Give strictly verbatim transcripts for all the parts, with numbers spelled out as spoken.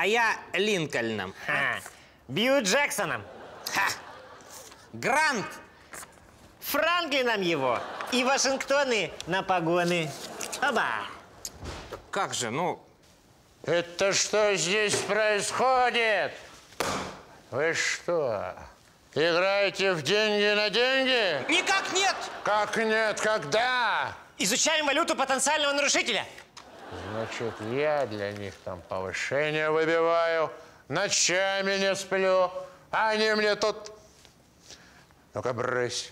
А я Линкольном. Ха. Бью Джексоном. Ха. Грант. Франклином его. И Вашингтоны на погоны. Оба. Как же, ну... Это что здесь происходит? Вы что, играете в деньги на деньги? Никак нет! Как нет? Когда? Изучаем валюту потенциального нарушителя. Значит, я для них там повышение выбиваю, ночами не сплю, а они мне тут... Ну-ка, брысь.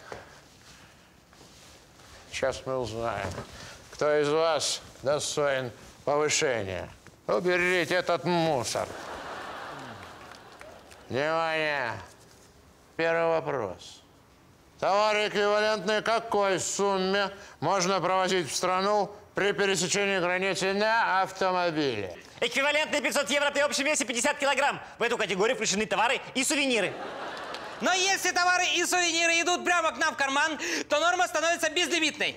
Сейчас мы узнаем, кто из вас достоин повышения. Уберите этот мусор. Внимание! Первый вопрос. Товар эквивалентный какой сумме можно провозить в страну при пересечении границы на автомобиле? Эквивалентный пятьсот евро при общем весе пятьдесят килограмм. В эту категорию включены товары и сувениры. Но если товары и сувениры идут прямо к нам в карман, то норма становится безлимитной.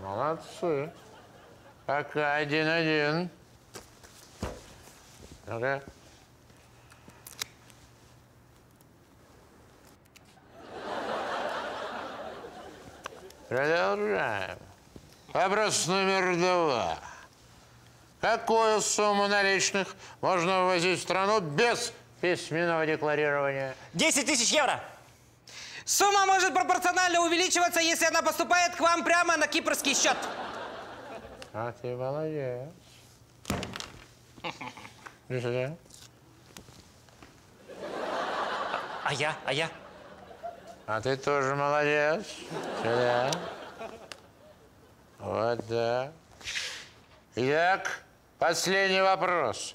Молодцы. Пока один-один. Ну-ка. Продолжаем. Вопрос номер два. Какую сумму наличных можно ввозить в страну без письменного декларирования? десять тысяч евро. Сумма может пропорционально увеличиваться, если она поступает к вам прямо на кипрский счет. А ты молодец. Иди сюда. А я, а я? А ты тоже молодец. Сюда. Вот, да. Итак, последний вопрос.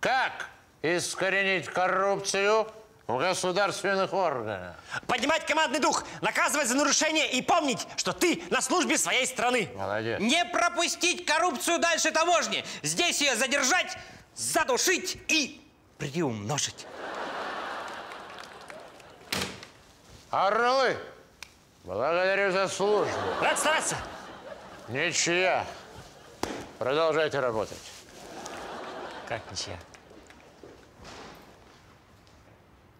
Как искоренить коррупцию в государственных органах? Поднимать командный дух, наказывать за нарушение и помнить, что ты на службе своей страны. Молодец. Не пропустить коррупцию дальше таможни. Здесь ее задержать, задушить и приумножить. Орлы, благодарю за службу. Рад стараться. Ничья. Продолжайте работать. Как ничья?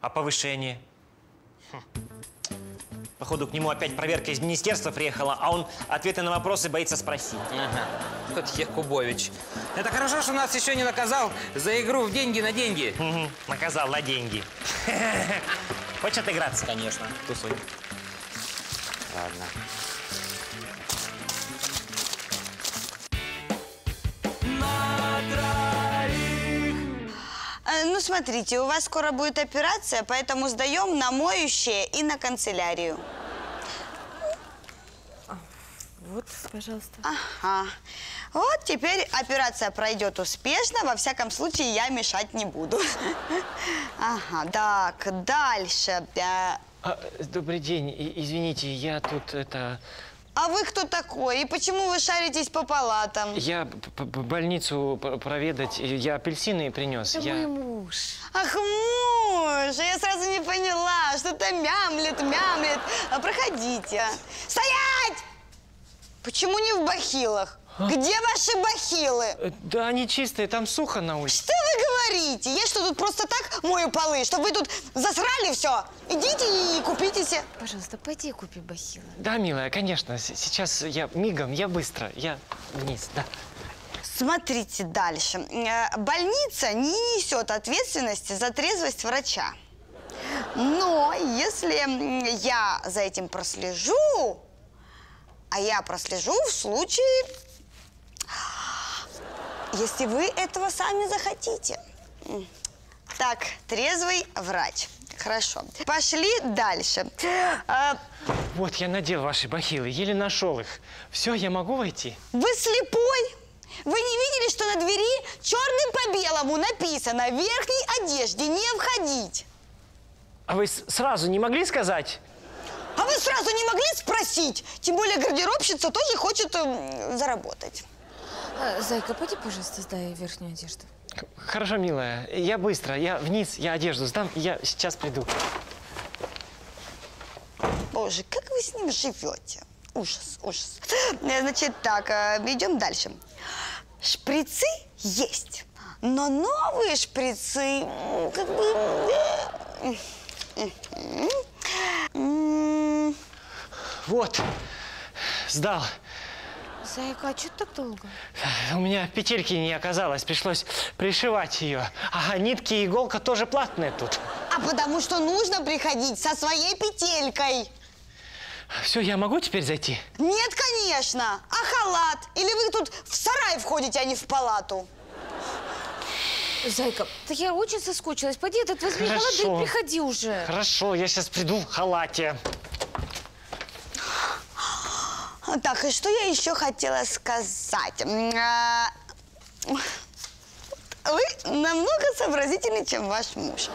А повышение? Хм. Походу, к нему опять проверка из министерства приехала, а он ответы на вопросы боится спросить. Ага. Вот Якубович. Это хорошо, что нас еще не наказал за игру в деньги на деньги. Угу. Наказал на деньги. Хочешь отыграться? Конечно. Тусуй. Ладно. Ну, смотрите, у вас скоро будет операция, поэтому сдаем на моющее и на канцелярию. Вот, пожалуйста. Ага. Вот теперь операция пройдет успешно, во всяком случае я мешать не буду. Ага, так, дальше. Добрый день, извините, я тут это... А вы кто такой? И почему вы шаритесь по палатам? Я больницу проведать, я апельсины принес. Это мой муж. Ах, муж! Я сразу не поняла, что-то мямлет, мямлет. Проходите. Стоять! Почему не в бахилах? А? Где ваши бахилы? Да они чистые, там сухо на улице. Что вы говорите? Я что, тут просто так мою полы, чтобы вы тут засрали все? Идите и купитесь. Пожалуйста, пойди и купи бахилы. Да, милая, конечно. Сейчас я мигом, я быстро, я вниз, да. Смотрите дальше. Больница не несет ответственности за трезвость врача. Но если я за этим прослежу... А я прослежу в случае, если вы этого сами захотите. Так, трезвый врач. Хорошо. Пошли дальше. А... Вот я надел ваши бахилы, еле нашел их. Все, я могу войти? Вы слепой? Вы не видели, что на двери черным по белому написано: в верхней одежде не входить? А вы сразу не могли сказать? А вы сразу не могли спросить? Тем более гардеробщица тоже хочет э, заработать. Зайка, пойди, пожалуйста, сдай верхнюю одежду. Хорошо, милая. Я быстро. Я вниз, я одежду сдам, и я сейчас приду. Боже, как вы с ним живете? Ужас, ужас. Значит, так, идем дальше. Шприцы есть. Но новые шприцы как бы... Вот, сдал. Зайка, а что так долго? У меня петельки не оказалось, пришлось пришивать ее. Ага, нитки и иголка тоже платные тут. А потому что нужно приходить со своей петелькой. Все, я могу теперь зайти? Нет, конечно. А халат? Или вы тут в сарай входите, а не в палату? Зайка, да я очень соскучилась. Пойди, этот возьми халат и приходи уже. Хорошо, я сейчас приду в халате. Так, и что я еще хотела сказать? Вы намного сообразительнее, чем ваш муж.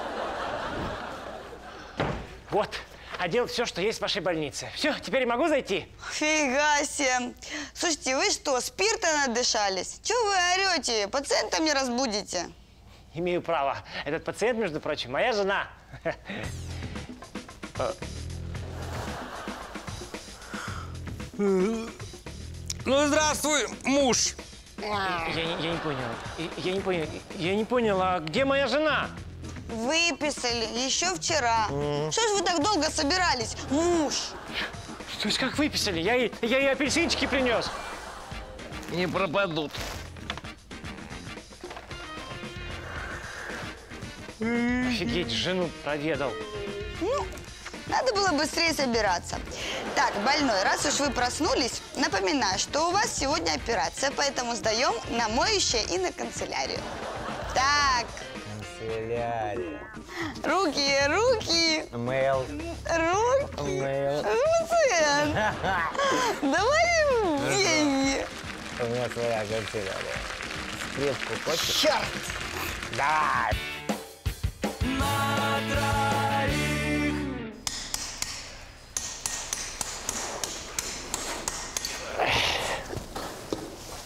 Вот, одел все, что есть в вашей больнице. Все, теперь могу зайти? Фига себе. Слушайте, вы что, спирта надышались? Чего вы орете? Пациента не разбудите. Имею право. Этот пациент, между прочим, моя жена. Ну, здравствуй, муж. Я, я, я не понял. Я, я не понял. Я не понял, а где моя жена? Выписали еще вчера. Mm. Что ж вы так долго собирались, муж? То есть как выписали? Я ей, я ей апельсинчики принес. Не пропадут. Mm. Офигеть, жену проведал. Ну, надо было быстрее собираться. Так, больной, раз уж вы проснулись, напоминаю, что у вас сегодня операция, поэтому сдаем на моющее и на канцелярию. Так. Канцелярия. Руки, руки. Мэл. Руки. Мэл. Пациент. Давай деньги. У меня своя канцелярия. Скрепку хочешь? Черт. Давай.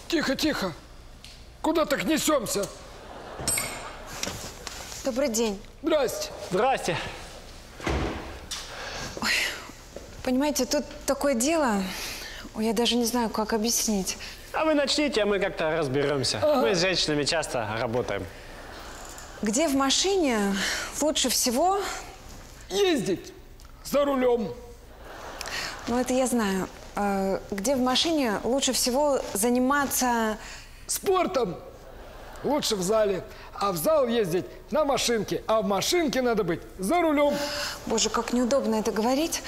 Тихо, тихо. Куда так несемся? Добрый день. Здрасте. Здрасте. Ой, понимаете, тут такое дело, ой, я даже не знаю, как объяснить. А вы начните, а мы как-то разберемся. Ага. Мы с женщинами часто работаем. Где в машине лучше всего ездить? За рулем. Ну, это я знаю. Где в машине лучше всего заниматься... Спортом. Лучше в зале. А в зал ездить на машинке. А в машинке надо быть за рулем. Боже, как неудобно это говорить.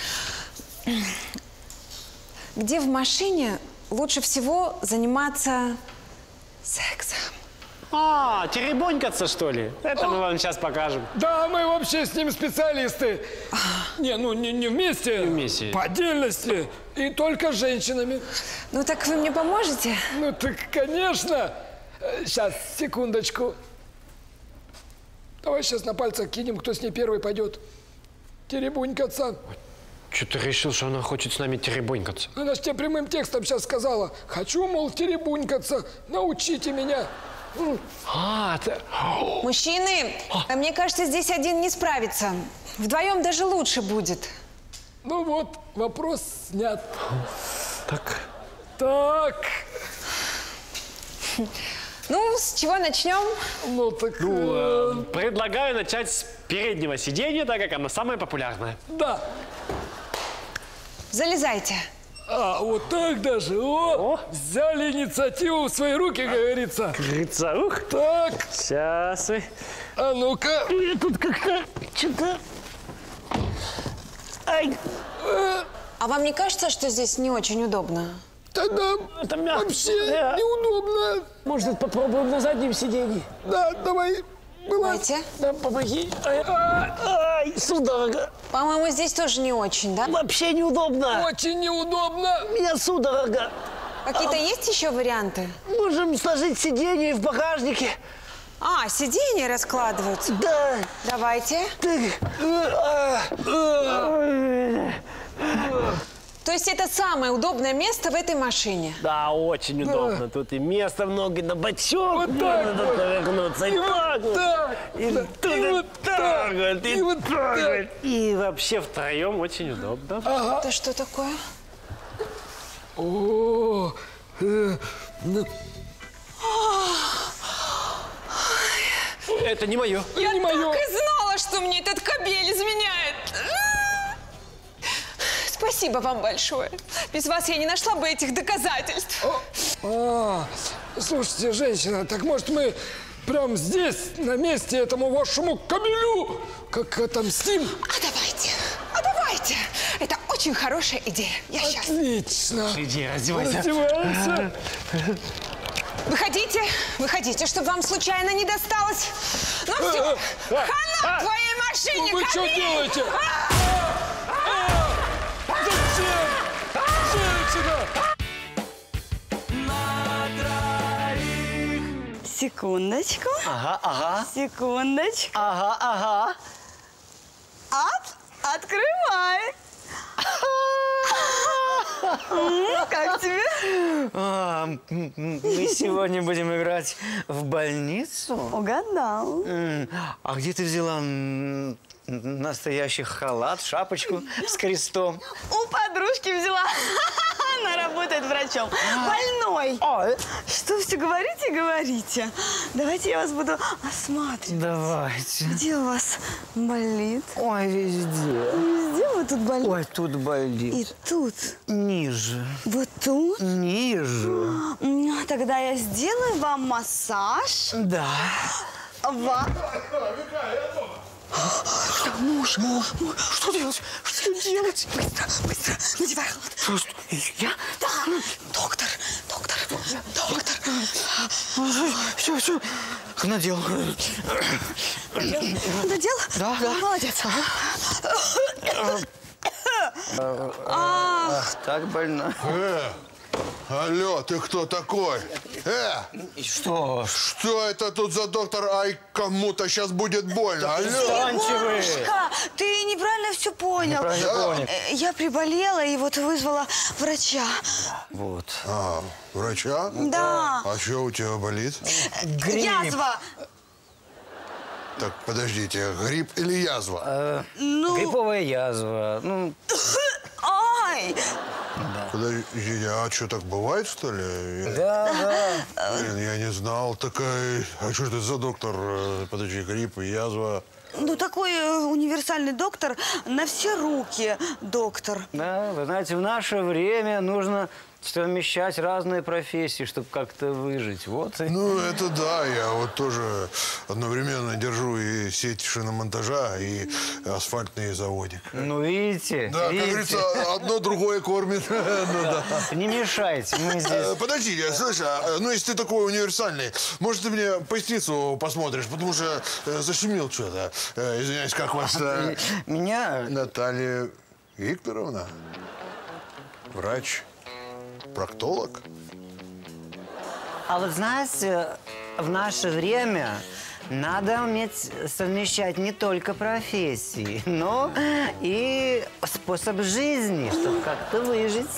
Где в машине лучше всего заниматься сексом? А, теребонькаться, что ли? Это мы вам сейчас покажем. Да, мы вообще с ним специалисты. Не, ну не, не вместе, вместе, по отдельности и только с женщинами. Ну так вы мне поможете? Ну так, конечно. Сейчас, секундочку. Давай сейчас на пальцах кинем, кто с ней первый пойдет. Теребонькаться. Че ты решил, что она хочет с нами теребонькаться? Она же тебе прямым текстом сейчас сказала. Хочу, мол, теребонькаться. Научите меня. А, это... Мужчины, а. Мне кажется, здесь один не справится. Вдвоем даже лучше будет. Ну вот, вопрос снят. Так. Так. Ну, с чего начнем? Ну, так... Ну, э, предлагаю начать с переднего сиденья, так как оно самое популярное. Да. Залезайте. А, вот так даже, о, о, взяли инициативу в свои руки, как говорится. Как говорится, ух. Так. Сейчас и... А ну-ка. Я тут как-то, что-то... Ай. А вам не кажется, что здесь не очень удобно? Тогда это мягко, вообще да. Неудобно. Может, попробуем на заднем сиденье? Да, давай. Давайте. Да, помоги. Ай, ай, судорога. По-моему, здесь тоже не очень, да? Вообще неудобно. Очень неудобно. У меня судорога. Какие-то а, есть еще варианты? Можем сложить сиденье в багажнике. А, сиденья раскладываются? Да. Давайте. То есть это самое удобное место в этой машине? Да, очень удобно. Да. Тут и места много, и на бочок вот можно вот довернуться. И, и так вот так, и вот так, и вот так, и вот так. И вообще втроем очень удобно. Ага. Это что такое? О-о-о. Это не мое. Я не так мое. И знала, что мне этот кобель изменяет. Спасибо вам большое. Без вас я не нашла бы этих доказательств. О, а, слушайте, женщина, так может мы прям здесь, на месте этому вашему кобелю, как отомстим? А давайте, а давайте. Это очень хорошая идея. Я сейчас. Отлично. Иди, раздевайся. Раздевайся. Выходите, выходите, чтобы вам случайно не досталось. Ну все, хана твоей машине, кобель! Вы что делаете? Секундочку. Ага, ага. Секундочку. Ага, ага. Ап, открывай. Как тебе? Мы сегодня будем играть в больницу. Угадал. А где ты взяла настоящий халат, шапочку с крестом? У подружки взяла. Она работает врачом. Больной. Что все говорите, говорите. Давайте я вас буду осматривать. Давайте. Где у вас болит? Ой, везде. Везде вот тут болит. Ой, тут болит. И тут. Ниже. Вот тут? Ниже. Тогда я сделаю вам массаж. Да. Вам. Что, муж? Муж? Муж? Что делать? Что делать? Быстро, быстро. Надевай халат. Что, что? Я? Да. Доктор, доктор, доктор. Все, все. Надел. Надел? Надел? Да, да. Молодец. Ах, так больно. Алло, ты кто такой? Э! Что? Что это тут за доктор? Ай, кому-то сейчас будет больно. Да, алло! Егорушка, ты неправильно все понял. Неправильно да. понял. Я приболела и вот вызвала врача. Вот. А, врача? Да. А что у тебя болит? Грипп. Язва. Так, подождите, грипп или язва? Э, ну... Грипповая язва. Ну... Ай! Да. Подожди, а что, так бывает, что ли? Да, я... да. Блин, я не знал. Такая... А что это за доктор? Подожди, грипп и язва. Ну, такой универсальный доктор, на все руки доктор. Да, вы знаете, в наше время нужно совмещать разные профессии, чтобы как-то выжить. Вот. И... Ну, это да. Я вот тоже одновременно держу и сеть шиномонтажа, и асфальтный заводик. Ну, видите? Да, видите? Как говорится, одно другое кормит. Ну, да. Не мешайте. Мы здесь... Подожди, я слышу, ну, если ты такой универсальный, может, ты мне поясницу посмотришь, потому что защемил что-то. Извиняюсь, как вас... Меня? Наталья Викторовна. Врач. Проктолог? А вот знаете, в наше время надо уметь совмещать не только профессии, но и способ жизни, чтобы как-то выжить.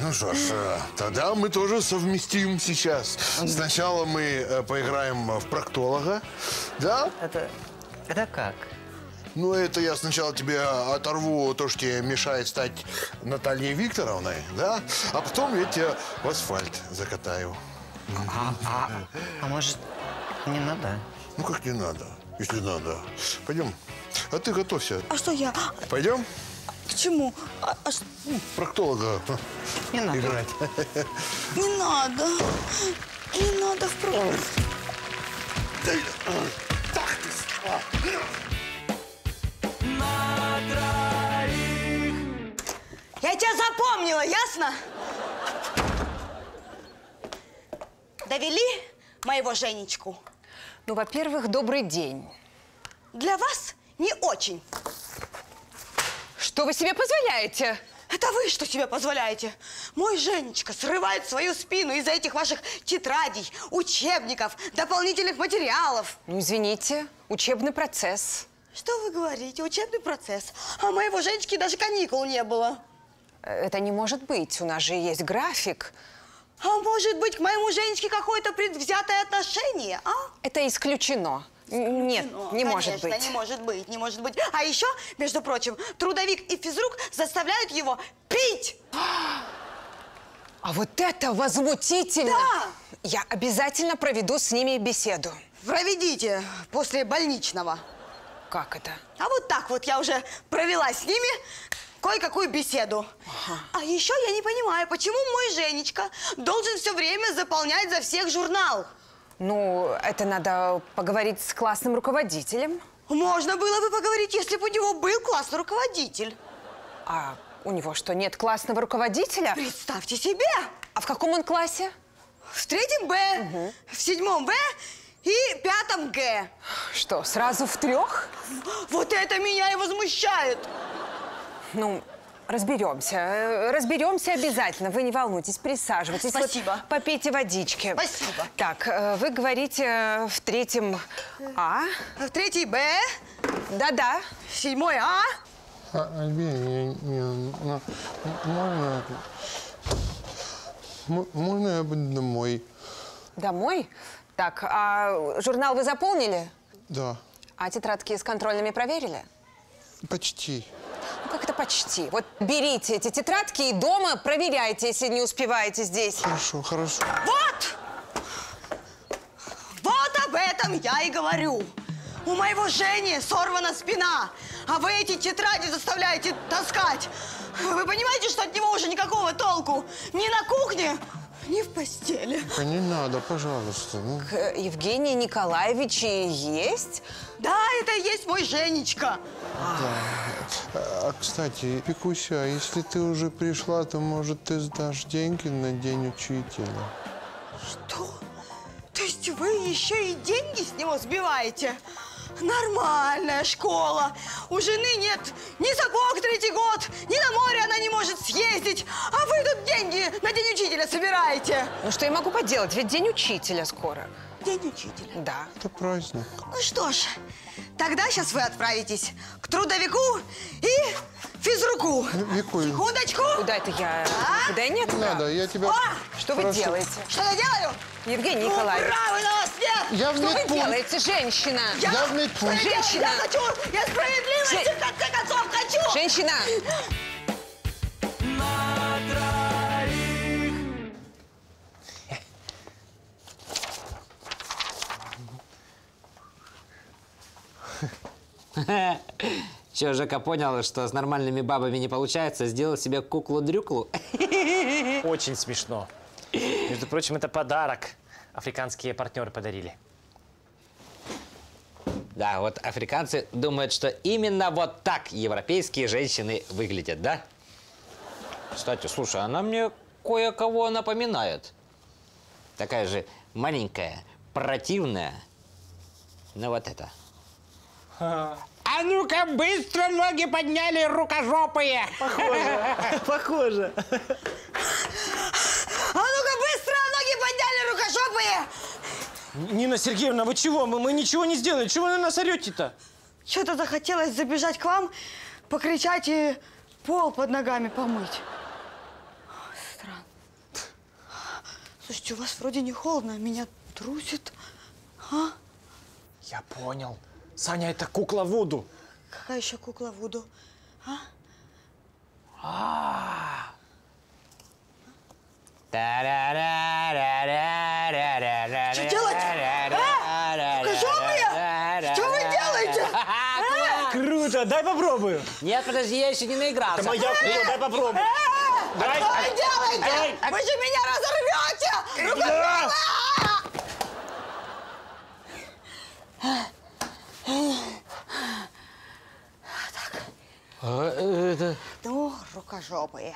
Ну что ж, тогда мы тоже совместим сейчас. Сначала мы поиграем в проктолога, да? Это, это как? Ну, это я сначала тебе оторву то, что тебе мешает стать Натальей Викторовной, да? А потом я тебя в асфальт закатаю. А, а, а может, не надо? Ну, как не надо, если надо. Пойдем. А ты готовься. А что я? Пойдем? К чему? А, а... Проктолога не надо. Играть. Не надо. Не надо в проктолога. Так ты... Я тебя запомнила, ясно? Довели моего Женечку? Ну, во-первых, добрый день. Для вас не очень. Что вы себе позволяете? Это вы что себе позволяете? Мой Женечка срывает свою спину из-за этих ваших тетрадей, учебников, дополнительных материалов. Ну, извините, учебный процесс. Что вы говорите? Учебный процесс. А моего Женечки даже каникул не было. Это не может быть. У нас же есть график. А может быть, к моему Женечке какое-то предвзятое отношение, а? Это исключено. исключено. Нет, не Конечно, может быть. не может быть, не может быть. А еще, между прочим, трудовик и физрук заставляют его пить. А вот это возмутительно! Да! Я обязательно проведу с ними беседу. проведите после больничного. Как это? А вот так вот я уже провела с ними кое-какую беседу. Ага. А еще я не понимаю, почему мой Женечка должен все время заполнять за всех журнал? Ну, это надо поговорить с классным руководителем. Можно было бы поговорить, если бы у него был классный руководитель. А у него что, нет классного руководителя? Представьте себе! А в каком он классе? В третьем Б, угу. В седьмом Б и пятом Г. Что, сразу в трех? Вот это меня и возмущает. Ну, разберемся. Разберемся обязательно. Вы не волнуйтесь, присаживайтесь. Спасибо. Вот попейте водички. Спасибо. Так, вы говорите в третьем А. В третий Б. Да-да. Седьмой А. Можно... Можно я буду домой? Домой? Так, а журнал вы заполнили? Да. А тетрадки с контрольными проверили? Почти. Ну как это почти? Вот берите эти тетрадки и дома проверяйте, если не успеваете здесь. Хорошо, хорошо. Вот! Вот об этом я и говорю. У моего Жени сорвана спина, а вы эти тетради заставляете таскать. Вы понимаете, что от него уже никакого толку? Ни на кухне, ни в постели. Да не надо, пожалуйста. Ну. К Евгению Николаевичу есть? Да, это и есть мой Женечка. Да. А, кстати, Пикуся, если ты уже пришла, то, может, ты сдашь деньги на день учителя? Что? То есть вы еще и деньги с него сбиваете? Нормальная школа. У жены нет ни сапог третий год, ни на море она не может съездить. А вы тут деньги на день учителя собираете. Ну что я могу поделать? Ведь день учителя скоро. День учителя? Да. Это праздник. Ну что ж, тогда сейчас вы отправитесь к трудовику и физруку. Вику. Секундочку. Куда это я? А? Куда я нет? Не надо, я тебя... О! Что прошу. Вы делаете? Что я делаю? Евгений Николаевич. Ура, на вас нет! Я в что вы делаете, женщина? Я, я в медпункт. Женщина. Я хочу, я справедливости Жен... в конце концов хочу. Женщина. На троих. Че, Жека понял, что с нормальными бабами не получается, сделал себе куклу-дрюклу. Очень смешно. Между прочим, это подарок. Африканские партнеры подарили. Да, вот африканцы думают, что именно вот так европейские женщины выглядят, да? Кстати, слушай, она мне кое-кого напоминает. Такая же маленькая, противная. Ну вот это. А ну-ка, быстро ноги подняли, рукожопые! Похоже, похоже. А ну-ка, быстро ноги подняли, рукожопые! Нина Сергеевна, вы чего? Мы, мы ничего не сделали. Чего вы на нас орете-то? Что-то захотелось забежать к вам, покричать и пол под ногами помыть. Странно. Слушайте, у вас вроде не холодно, а меня трусит. А? Я понял. Саня, это кукла Вуду. Какая еще кукла Вуду? А? А-а-а. Что делать? А? Рукожопые? Что вы делаете? А? Круто, дай попробую. Нет, подожди, я еще не наигрался. Это моя кукла, дай попробую. А дай. Что вы делаете? А? Вы же меня разорвете! Так. А, это... Ну, рукожопые.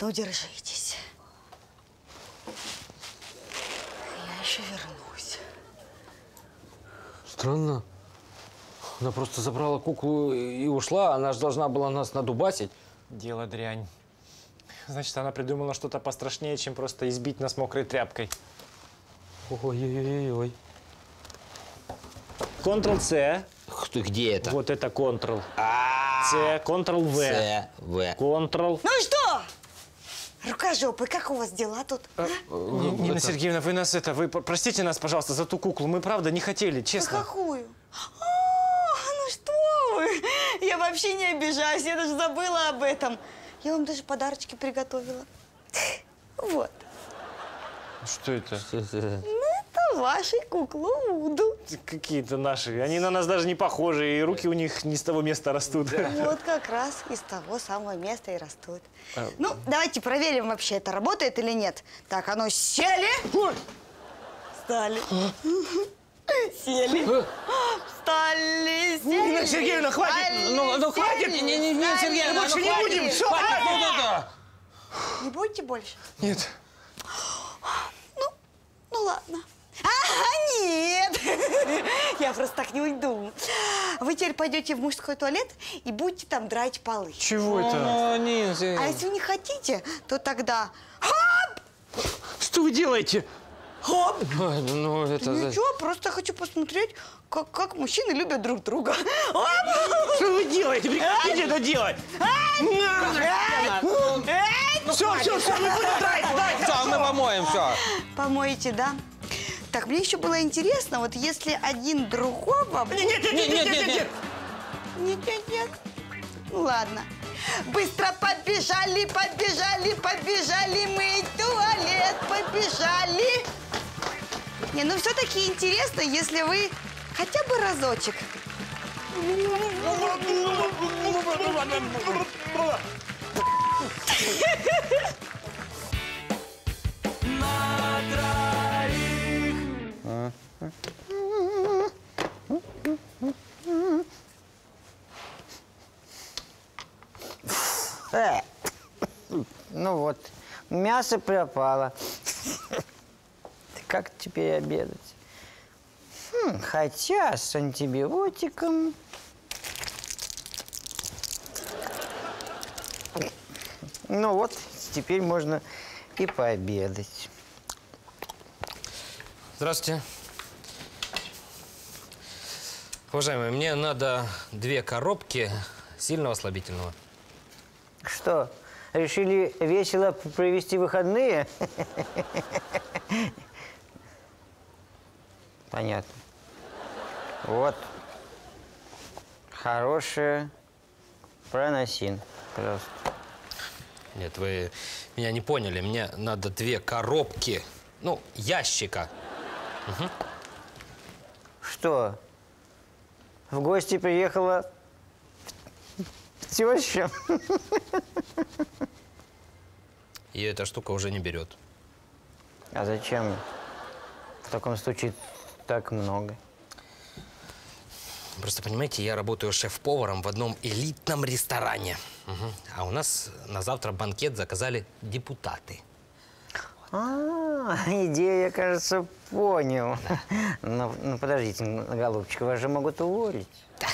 Ну, держитесь. Я еще вернусь. Странно. Она просто забрала куклу и ушла. Она же должна была нас надубасить. Дело дрянь. Значит, она придумала что-то пострашнее, чем просто избить нас мокрой тряпкой. Ой-ой-ой-ой. Контрол-С. Где это? Вот это Контрол. С, Контрол-В. В. Контрол. Ну и что? Рукожопы, как у вас дела тут? А, а? Нина это... Сергеевна, вы нас это, вы простите нас, пожалуйста, за ту куклу. Мы правда не хотели, честно. За какую? А, ну что вы? Я вообще не обижаюсь, я даже забыла об этом. Я вам даже подарочки приготовила. Вот. Что это? Что это? Ну, это ваши куклы Вуду. Какие-то наши. Они на нас даже не похожи, и руки у них не с того места растут. Да. Вот как раз из того самого места и растут. А... Ну, давайте проверим вообще, это работает или нет. Так, оно сели. Ой. Встали. А? Сели. А? Встали, сели. Нина Сергеевна, хватит. Встали, ну, ну, хватит. Сели, не, не, не, Нина Сергеевна, больше ну, не хватит. Будем. Все, хватит. А -а -а. Не будете больше? Нет. Ну, ну ладно. А, нет! Я просто так не уйду. Вы теперь пойдете в мужской туалет и будете там драть полы. Чего это? А, нет, нет. А если не хотите, то тогда... Хоп! Что вы делаете? Хоп! А, ну, это... Ничего, просто хочу посмотреть, как, как мужчины любят друг друга. Хоп! Что вы делаете? Прекратите это делать! Все, все, все, мы будем драть, драть! Все, мы помоем, все. Помоете, да? Так, мне еще было интересно, вот если один другого... Нет, нет, нет, нет, нет, нет, нет, нет, нет. Ну ладно. Быстро побежали, побежали, побежали мы в туалет, побежали. Не, ну все-таки интересно, если вы хотя бы разочек. Ну вот, мясо пропало. Как теперь обедать? Хм, хотя с антибиотиком. Ну вот, теперь можно и пообедать. Здравствуйте. Уважаемые, мне надо две коробки сильного слабительного. Что, решили весело провести выходные? Понятно. Вот. Хорошая. Проносин. Пожалуйста. Нет, вы меня не поняли. Мне надо две коробки. Ну, ящика. Угу. Что? В гости приехала теща? И эта штука уже не берет. А зачем в таком случае так много? Просто понимаете, я работаю шеф-поваром в одном элитном ресторане. Угу. А у нас на завтра банкет заказали депутаты. А, идею я, кажется, понял. Да. Но, ну, подождите, голубчик, вас же могут уволить. Да.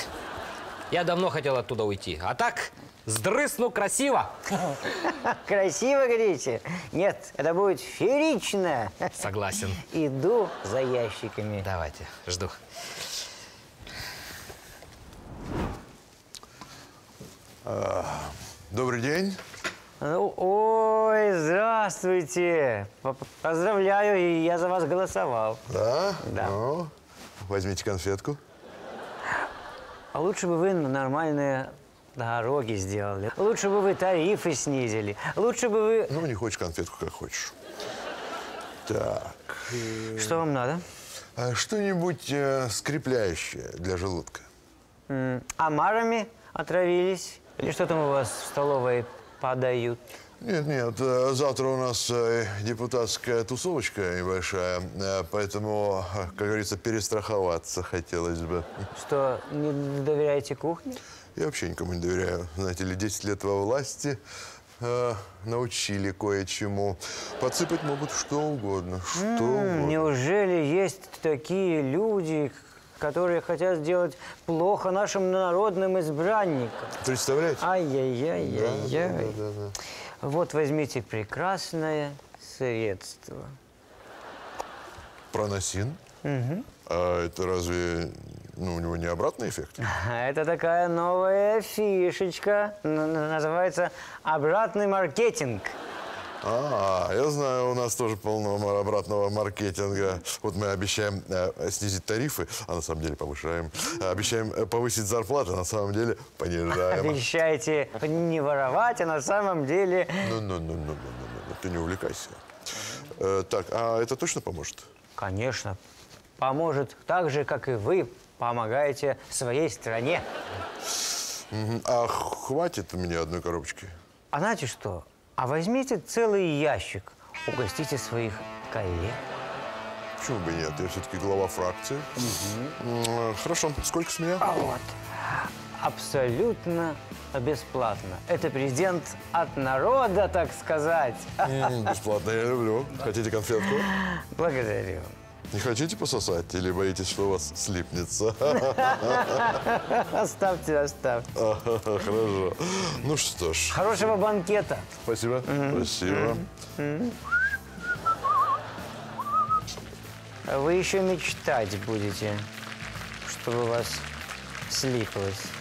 Я давно хотел оттуда уйти. А так, сдрысну красиво. Красиво, говорите? Нет, это будет феерично. Согласен. Иду за ящиками. Давайте, жду. Добрый день. Ой, здравствуйте! Поздравляю, я за вас голосовал. Да? Да. Ну, возьмите конфетку. А лучше бы вы нормальные дороги сделали. Лучше бы вы тарифы снизили. Лучше бы вы... Ну, не хочешь конфетку, как хочешь. Так. Что вам надо? Что-нибудь э, скрепляющее для желудка. М-м, омарами отравились? Или что там у вас в столовой... подают. Нет, нет, завтра у нас депутатская тусовочка небольшая, поэтому, как говорится, перестраховаться хотелось бы. Что, не доверяете кухне? Я вообще никому не доверяю. Знаете ли, десять лет во власти э, научили кое-чему. Подсыпать могут что угодно, что М -м, угодно. Неужели есть такие люди, которые хотят сделать плохо нашим народным избранникам? Представляете? Ай-яй-яй-яй-яй. Да, да, да, да. Вот возьмите прекрасное средство. Проносин? Угу. А это разве, ну, у него не обратный эффект? Это такая новая фишечка. Называется обратный маркетинг. А, я знаю, у нас тоже полно обратного маркетинга. Вот мы обещаем э, снизить тарифы, а на самом деле повышаем. Обещаем повысить зарплаты, а на самом деле понижаем. Обещаете не воровать, а на самом деле... Ну-ну-ну-ну-ну-ну, ты не увлекайся. Э, так, а это точно поможет? Конечно. Поможет так же, как и вы помогаете своей стране. А хватит у меня одной коробочки? А знаете что? А возьмите целый ящик, угостите своих коллег. Почему бы нет? Я все-таки глава фракции. Угу. Хорошо. Сколько с меня? А вот. Абсолютно бесплатно. Это презент от народа, так сказать. М-м, бесплатно я люблю. Хотите конфетку? Благодарю. Не хотите пососать или боитесь, что у вас слипнется? Оставьте, оставьте. Хорошо. Ну что ж. Хорошего банкета. Спасибо. Спасибо. Вы еще мечтать будете, чтобы у вас слипалось.